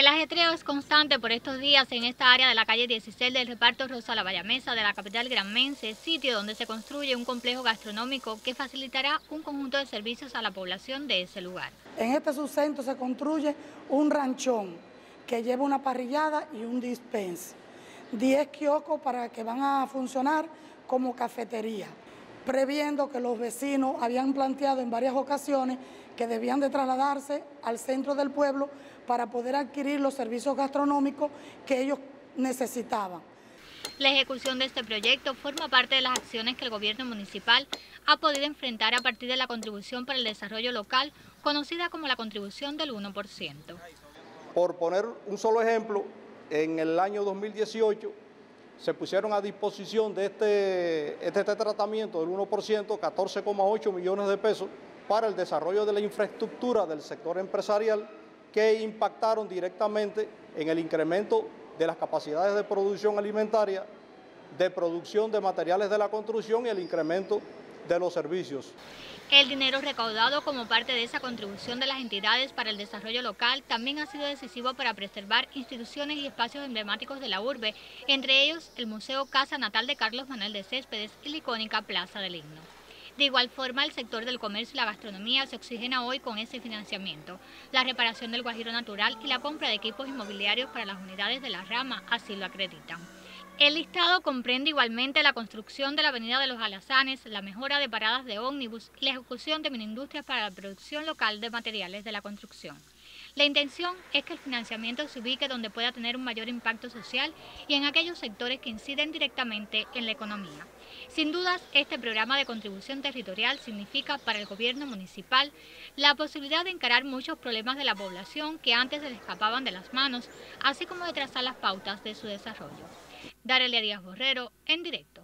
El ajetreo es constante por estos días en esta área de la calle 16 del reparto Rosa La Bayamesa de la capital granmense, sitio donde se construye un complejo gastronómico que facilitará un conjunto de servicios a la población de ese lugar. En este subcentro se construye un ranchón que lleva una parrillada y un dispense, 10 kioscos para que van a funcionar como cafetería, previendo que los vecinos habían planteado en varias ocasiones que debían de trasladarse al centro del pueblo para poder adquirir los servicios gastronómicos que ellos necesitaban. La ejecución de este proyecto forma parte de las acciones que el gobierno municipal ha podido enfrentar a partir de la contribución para el desarrollo local, conocida como la contribución del 1%. Por poner un solo ejemplo, en el año 2018... se pusieron a disposición de este tratamiento del 1%, 14,8 millones de pesos para el desarrollo de la infraestructura del sector empresarial que impactaron directamente en el incremento de las capacidades de producción alimentaria, de producción de materiales de la construcción y el incremento de los servicios. El dinero recaudado como parte de esa contribución de las entidades para el desarrollo local también ha sido decisivo para preservar instituciones y espacios emblemáticos de la urbe, entre ellos el Museo Casa Natal de Carlos Manuel de Céspedes y la icónica Plaza del Himno. De igual forma, el sector del comercio y la gastronomía se oxigena hoy con ese financiamiento, la reparación del guajiro natural y la compra de equipos inmobiliarios para las unidades de la rama así lo acreditan. El listado comprende igualmente la construcción de la avenida de los Alazanes, la mejora de paradas de ómnibus y la ejecución de miniindustrias para la producción local de materiales de la construcción. La intención es que el financiamiento se ubique donde pueda tener un mayor impacto social y en aquellos sectores que inciden directamente en la economía. Sin dudas, este programa de contribución territorial significa para el gobierno municipal la posibilidad de encarar muchos problemas de la población que antes se le escapaban de las manos, así como de trazar las pautas de su desarrollo. Darelia Díaz Borrero, en directo.